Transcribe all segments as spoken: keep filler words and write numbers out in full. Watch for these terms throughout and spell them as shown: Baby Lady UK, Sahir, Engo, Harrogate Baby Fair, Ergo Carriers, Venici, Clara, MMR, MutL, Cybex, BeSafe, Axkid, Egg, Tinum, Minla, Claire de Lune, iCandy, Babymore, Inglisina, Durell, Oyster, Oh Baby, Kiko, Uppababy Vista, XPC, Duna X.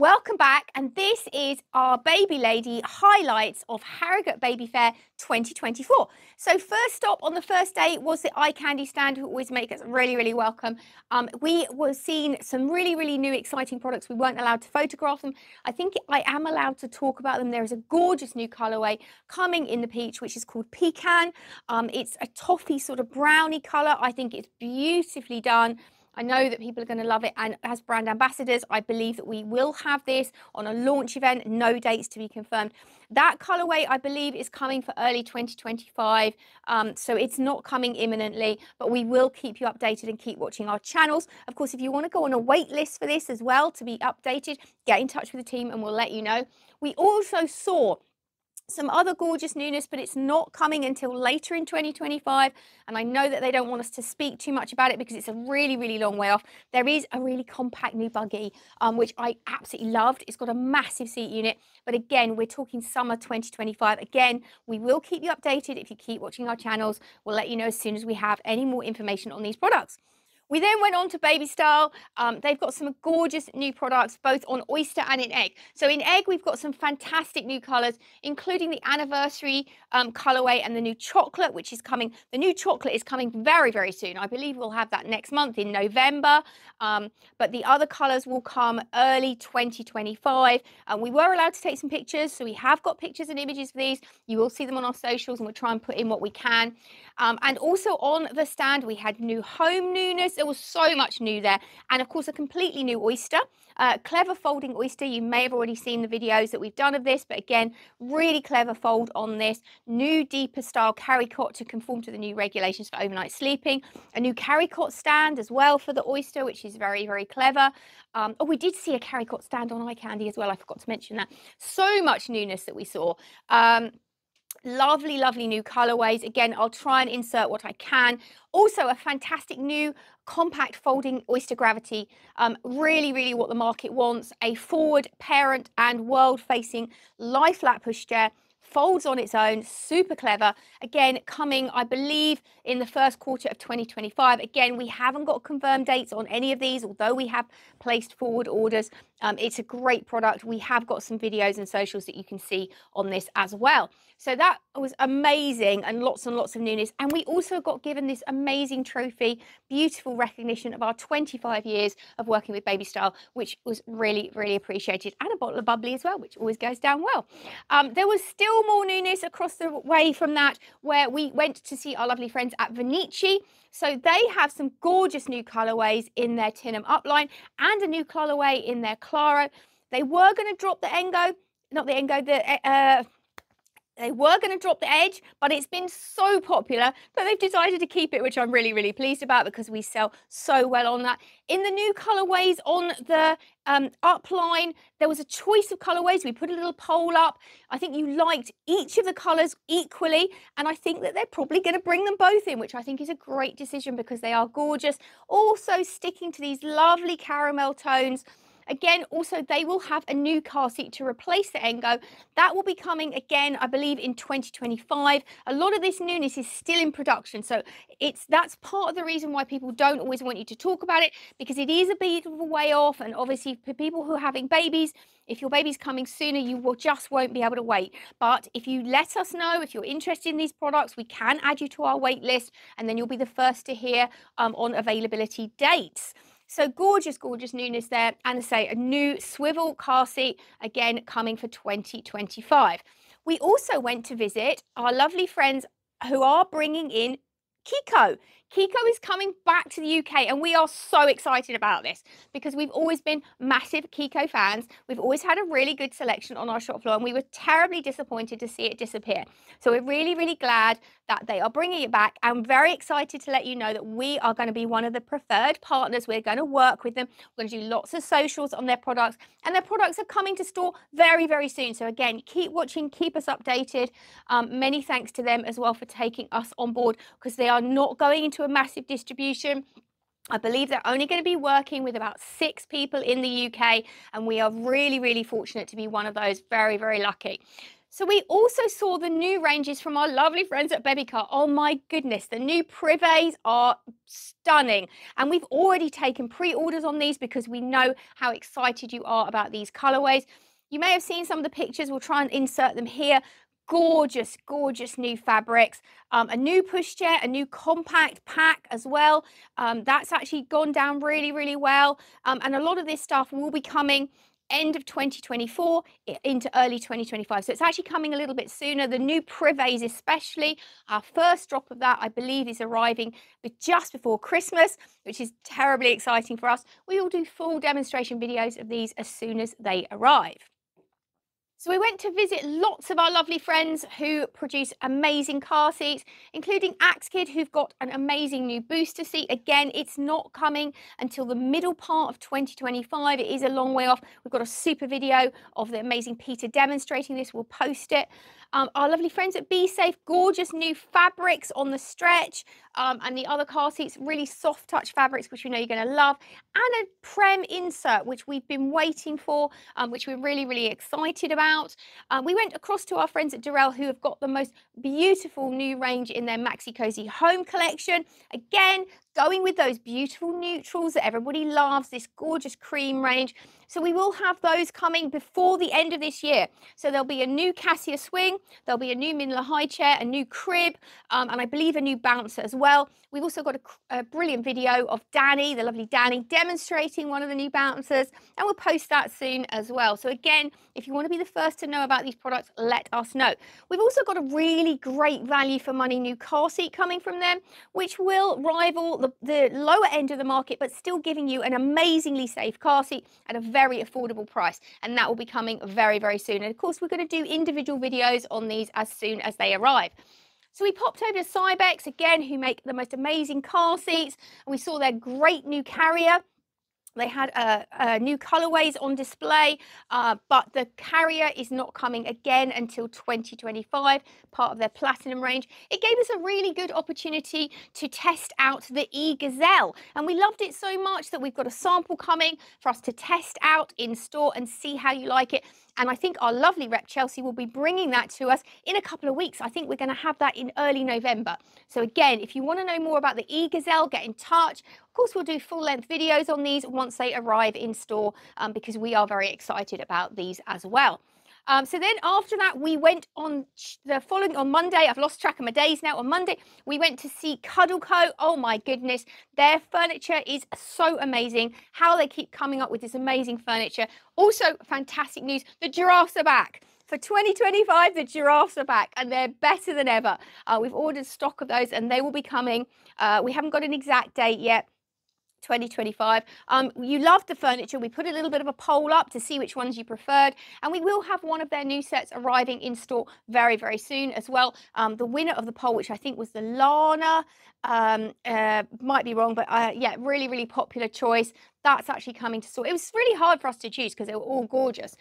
Welcome back, and this is our Baby Lady highlights of Harrogate Baby Fair twenty twenty-four. So first stop on the first day was the iCandy stand, who always make us really, really welcome. Um, we were seeing some really, really new exciting products. We weren't allowed to photograph them. I think I am allowed to talk about them. There is a gorgeous new colourway coming in the peach, which is called Pecan. Um, it's a toffee sort of brownie colour. I think it's beautifully done. I know that people are going to love it, and as brand ambassadors, I believe that we will have this on a launch event, no dates to be confirmed. That colourway, I believe, is coming for early twenty twenty-five, um, so it's not coming imminently, but we will keep you updated and keep watching our channels. Of course, if you want to go on a wait list for this as well to be updated, get in touch with the team and we'll let you know. We also saw some other gorgeous newness, but it's not coming until later in twenty twenty-five, and I know that they don't want us to speak too much about it because it's a really, really long way off. There is a really compact new buggy, um, which I absolutely loved. It's got a massive seat unit, but again, we're talking summer twenty twenty-five. Again, we will keep you updated if you keep watching our channels. We'll let you know as soon as we have any more information on these products. We then went on to Baby Style. Um, they've got some gorgeous new products, both on Oyster and in Egg. So in Egg, we've got some fantastic new colours, including the anniversary um, colourway and the new chocolate, which is coming. The new chocolate is coming very, very soon. I believe we'll have that next month in November. Um, but the other colours will come early twenty twenty-five. Um, we were allowed to take some pictures, so we have got pictures and images of these. You will see them on our socials, and we'll try and put in what we can. Um, and also on the stand, we had new home newness. There was so much new there, and of course a completely new oyster, uh, clever folding oyster. You may have already seen the videos that we've done of this, but again, really clever fold on this. New deeper style carry cot to conform to the new regulations for overnight sleeping. A new carry cot stand as well for the oyster, which is very, very clever. Um, oh, we did see a carry cot stand on iCandy as well. I forgot to mention that. So much newness that we saw. Um, Lovely, lovely new colorways. Again, I'll try and insert what I can. Also, a fantastic new compact folding oyster gravity. Um, really, really what the market wants. A forward, parent and world-facing lie flat pushchair. Folds on its own, super clever. Again, coming, I believe, in the first quarter of twenty twenty-five. Again, we haven't got confirmed dates on any of these, although we have placed forward orders. Um, it's a great product. We have got some videos and socials that you can see on this as well. So that was amazing, and lots and lots of newness. And we also got given this amazing trophy, beautiful recognition of our twenty-five years of working with Baby Style, which was really, really appreciated. And a bottle of bubbly as well, which always goes down well. Um, there was still more newness across the way from that, where we went to see our lovely friends at Venici. So they have some gorgeous new colorways in their Tinum upline and a new colorway in their Clara. They were going to drop the Engo, not the Engo, the uh, they were going to drop the Edge, but it's been so popular that they've decided to keep it, which I'm really, really pleased about because we sell so well on that. In the new colorways on the um, upline, there was a choice of colorways. We put a little poll up. I think you liked each of the colors equally, and I think that they're probably going to bring them both in, which I think is a great decision because they are gorgeous. Also sticking to these lovely caramel tones. Again, also, they will have a new car seat to replace the Engo. That will be coming again, I believe, in twenty twenty-five. A lot of this newness is still in production. So it's that's part of the reason why people don't always want you to talk about it, because it is a bit of a way off. And obviously, for people who are having babies, if your baby's coming sooner, you will just won't be able to wait. But if you let us know, if you're interested in these products, we can add you to our wait list, and then you'll be the first to hear um, on availability dates. So gorgeous, gorgeous newness there. And I say a new swivel car seat, again, coming for twenty twenty-five. We also went to visit our lovely friends who are bringing in Kiko. Kiko is coming back to the U K, and we are so excited about this because we've always been massive Kiko fans. We've always had a really good selection on our shop floor, and we were terribly disappointed to see it disappear. So we're really, really glad that they are bringing it back. I'm very excited to let you know that we are going to be one of the preferred partners. We're going to work with them. We're going to do lots of socials on their products, and their products are coming to store very, very soon. So again, keep watching, keep us updated. Um, many thanks to them as well for taking us on board, because they are not going into a massive distribution. I believe they're only going to be working with about six people in the U K, and we are really, really fortunate to be one of those. Very, very lucky. So we also saw the new ranges from our lovely friends at Babycar. Oh my goodness, the new privets are stunning. And we've already taken pre-orders on these because we know how excited you are about these colourways. You may have seen some of the pictures. We'll try and insert them here. Gorgeous, gorgeous new fabrics. Um, a new pushchair, a new compact pack as well. Um, that's actually gone down really, really well. Um, and a lot of this stuff will be coming end of twenty twenty-four into early twenty twenty-five. So it's actually coming a little bit sooner. The new privets especially, our first drop of that, I believe, is arriving just before Christmas, which is terribly exciting for us. We will do full demonstration videos of these as soon as they arrive. So we went to visit lots of our lovely friends who produce amazing car seats, including Axkid, who've got an amazing new booster seat. Again, it's not coming until the middle part of twenty twenty-five. It is a long way off. We've got a super video of the amazing Peter demonstrating this. We'll post it. Um, our lovely friends at BeSafe, gorgeous new fabrics on the stretch, um, and the other car seats, really soft touch fabrics, which we know you're going to love, and a Prem insert, which we've been waiting for, um, which we're really, really excited about. Um, we went across to our friends at Durell, who have got the most beautiful new range in their Maxi Cosy Home collection. Again, going with those beautiful neutrals that everybody loves, this gorgeous cream range. So we will have those coming before the end of this year. So there'll be a new Cassia Swing, there'll be a new Minla high chair, a new crib, um, and I believe a new bouncer as well. We've also got a, a brilliant video of Danny, the lovely Danny, demonstrating one of the new bouncers, and we'll post that soon as well. So again, if you want to be the first to know about these products, let us know. We've also got a really great value for money new car seat coming from them, which will rival the, the lower end of the market, but still giving you an amazingly safe car seat at a very affordable price, and that will be coming very, very soon. And of course, we're going to do individual videos on these as soon as they arrive. So we popped over to Cybex again, who make the most amazing car seats, and we saw their great new carrier. They had uh, uh, new colorways on display, uh, but the carrier is not coming again until twenty twenty-five, part of their platinum range. It gave us a really good opportunity to test out the e-gazelle, and we loved it so much that we've got a sample coming for us to test out in store and see how you like it. And I think our lovely rep Chelsea will be bringing that to us in a couple of weeks. I think we're going to have that in early November. So again, if you want to know more about the e-gazelle, get in touch. Of course, we'll do full-length videos on these once they arrive in store, um, because we are very excited about these as well. Um, so then after that, we went on the following, on Monday, I've lost track of my days now, on Monday, we went to see Cuddle Co. Oh my goodness, their furniture is so amazing, how they keep coming up with this amazing furniture. Also, fantastic news, the giraffes are back. For twenty twenty-five, the giraffes are back, and they're better than ever. Uh, we've ordered stock of those, and they will be coming. Uh, we haven't got an exact date yet. twenty twenty-five. Um, you loved the furniture. We put a little bit of a poll up to see which ones you preferred, and we will have one of their new sets arriving in store very, very soon as well. Um, the winner of the poll, which I think was the Lana, um, uh, might be wrong, but uh, yeah, really, really popular choice. That's actually coming to store. It was really hard for us to choose because they were all gorgeous.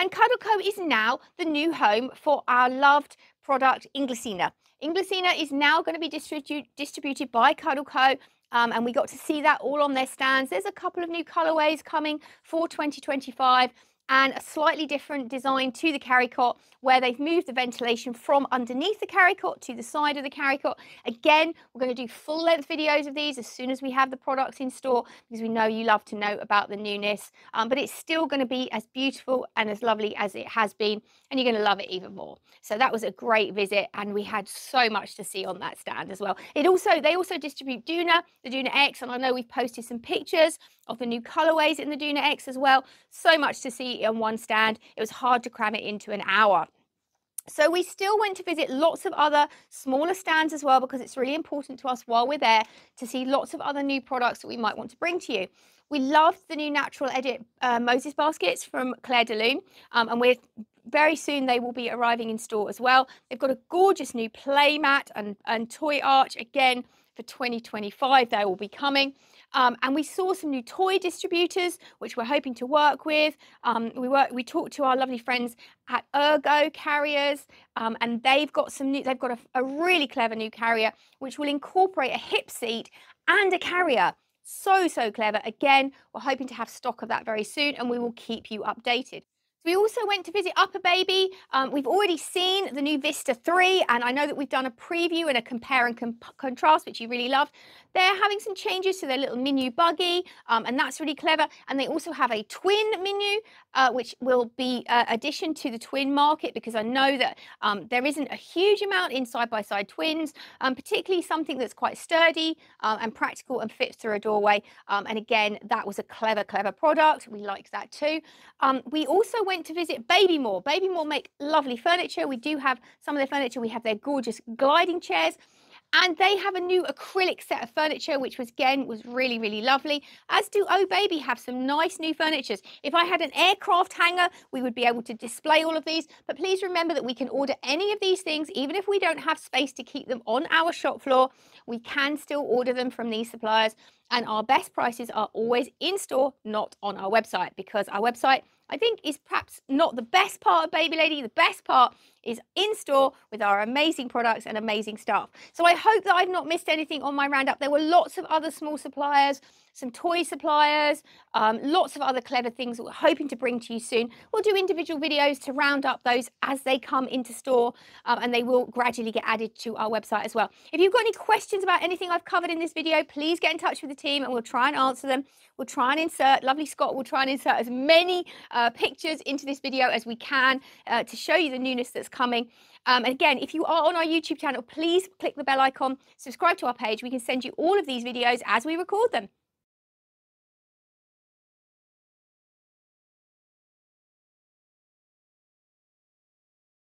And Cuddle Co is now the new home for our loved product, Inglisina. Inglisina is now going to be distribu distributed by Cuddle Co. Um, and we got to see that all on their stands. There's a couple of new colorways coming for twenty twenty-five and a slightly different design to the carry cot, where they've moved the ventilation from underneath the carry cot to the side of the carry cot. Again, we're going to do full length videos of these as soon as we have the products in store, because we know you love to know about the newness. Um, but it's still going to be as beautiful and as lovely as it has been, and you're going to love it even more. So that was a great visit, and we had so much to see on that stand as well. It also, they also distribute Duna, the Duna X, and I know we've posted some pictures of the new colorways in the Duna X as well. So much to see on one stand. It was hard to cram it into an hour. So we still went to visit lots of other smaller stands as well, because it's really important to us while we're there to see lots of other new products that we might want to bring to you. We loved the new Natural Edit uh, Moses baskets from Claire de Lune, um, and we're very soon they will be arriving in store as well. They've got a gorgeous new play mat and, and toy arch. Again, for twenty twenty-five, they will be coming. Um, and we saw some new toy distributors, which we're hoping to work with. Um, we work, we talked to our lovely friends at Ergo Carriers, um, and they've got some new. They've got a, a really clever new carrier, which will incorporate a hip seat and a carrier. So so clever. Again, we're hoping to have stock of that very soon, and we will keep you updated. So we also went to visit Uppababy. Um, we've already seen the new Vista three, and I know that we've done a preview and a compare and comp contrast, which you really love. They're having some changes to their little menu buggy, um, and that's really clever. And they also have a twin menu, uh, which will be uh, addition to the twin market, because I know that um, there isn't a huge amount in side-by-side twins, um, particularly something that's quite sturdy um, and practical and fits through a doorway. Um, and again, that was a clever, clever product. We liked that too. Um, we also went to visit Babymore. Babymore make lovely furniture. We do have some of their furniture. We have their gorgeous gliding chairs. And they have a new acrylic set of furniture, which was, again, was really, really lovely. As do Oh Baby have some nice new furnitures. If I had an aircraft hanger, we would be able to display all of these. But please remember that we can order any of these things, even if we don't have space to keep them on our shop floor. We can still order them from these suppliers. And our best prices are always in store, not on our website, because our website, I think, is perhaps not the best part of Baby Lady. The best part is in store with our amazing products and amazing staff. So I hope that I've not missed anything on my roundup. There were lots of other small suppliers, some toy suppliers, um, lots of other clever things that we're hoping to bring to you soon. We'll do individual videos to round up those as they come into store, um, and they will gradually get added to our website as well. If you've got any questions about anything I've covered in this video, please get in touch with the team and we'll try and answer them. We'll try and insert, lovely Scott, we'll try and insert as many uh, pictures into this video as we can uh, to show you the newness that's coming. Um, and again, if you are on our YouTube channel, please click the bell icon, subscribe to our page. We can send you all of these videos as we record them.